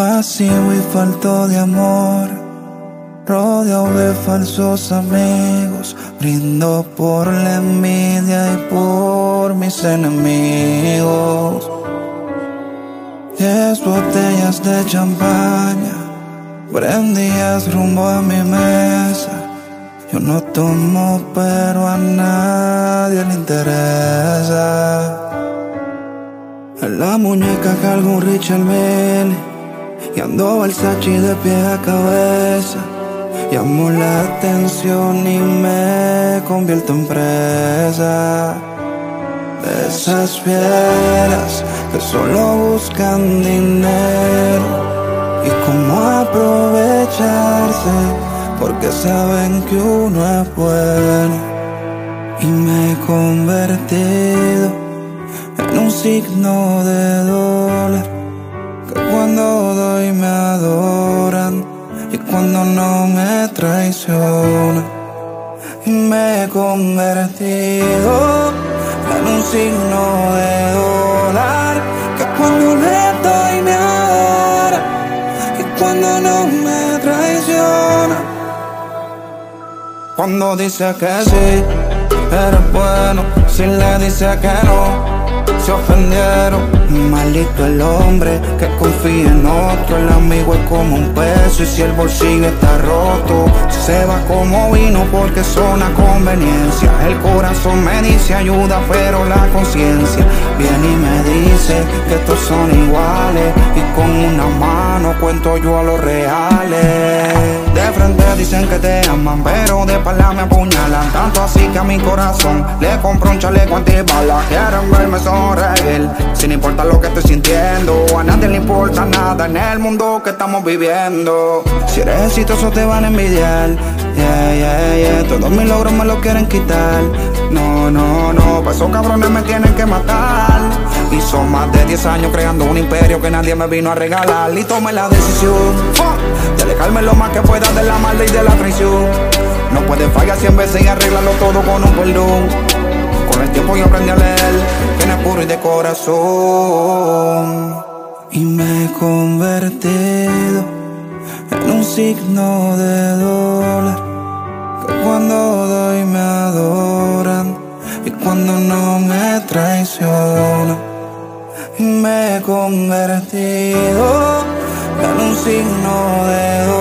Vacío y falto de amor, rodeado de falsos amigos, brindo por la envidia y por mis enemigos. 10 botellas de champaña prendidas rumbo a mi mesa. Yo no tomo, pero a nadie le interesa. A la muñeca cargo un Richard Mille y ando Versace de pie a cabeza. Llamo la atención y me convierto en presa de esas fieras que solo buscan dinero y cómo aprovecharse, porque saben que uno es bueno. Y me he convertido en un signo de dólar, que cuando doy me adoran y cuando no me traicionan. Y me he convertido en un signo de dólar, que cuando le doy me adoran y cuando no me traicionan. Cuando dice que sí, eres bueno, si le dice que no, se ofendieron. Maldito el hombre que confía en otro. El amigo es como un peso y si el bolsillo está roto, se va como vino porque son a conveniencia. El corazón me dice ayuda, pero la conciencia viene y me dice que estos son iguales, y con una mano cuento yo a los reales. De frente dicen que te aman, pero de espalda me apuñalan. Tanto así que a mi corazón le compro un chaleco antibala. Quieren verme sonreír sin importar lo que estoy sintiendo. A nadie le importa nada en el mundo que estamos viviendo. Si eres exitoso te van a envidiar, yeah, yeah, yeah. Todos mis logros me los quieren quitar. No, no, no, pa' esos cabrones me tienen que matar. Y son más de 10 años creando un imperio que nadie me vino a regalar. Y tomé la decisión de alejarme lo más que pueda de la maldad y de la traición. No puedes fallar 100 veces y arreglarlo todo con un perdón. Con el tiempo yo aprendí a leer que no es puro y de corazón. Y me he convertido en un signo de dólar, que cuando doy me adoran y cuando no me traicionan. Y me he convertido en un signo de dólar.